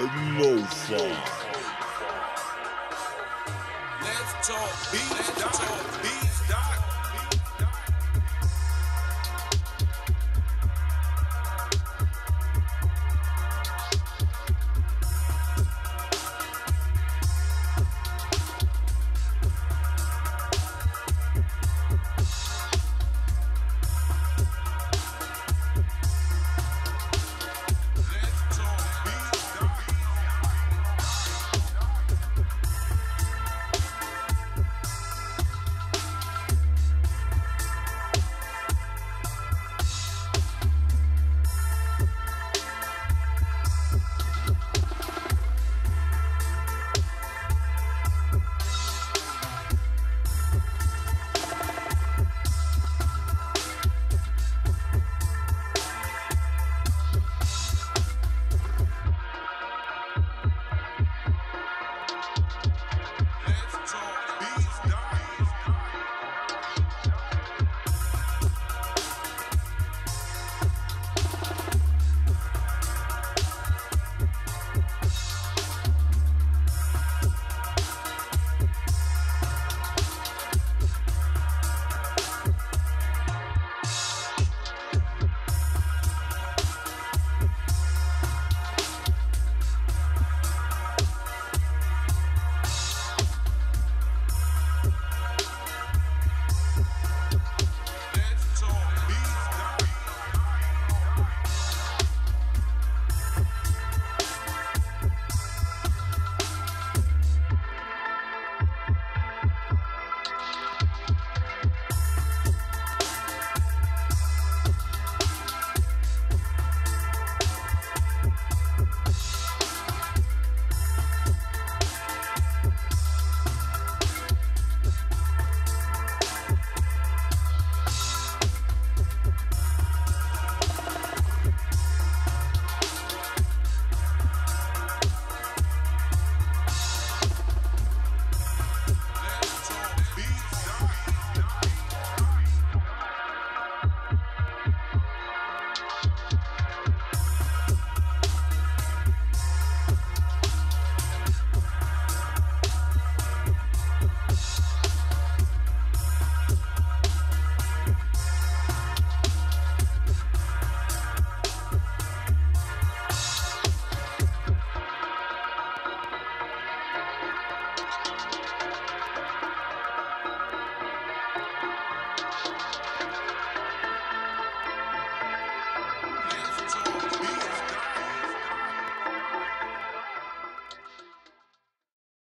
lo-fi. Let's talk beats.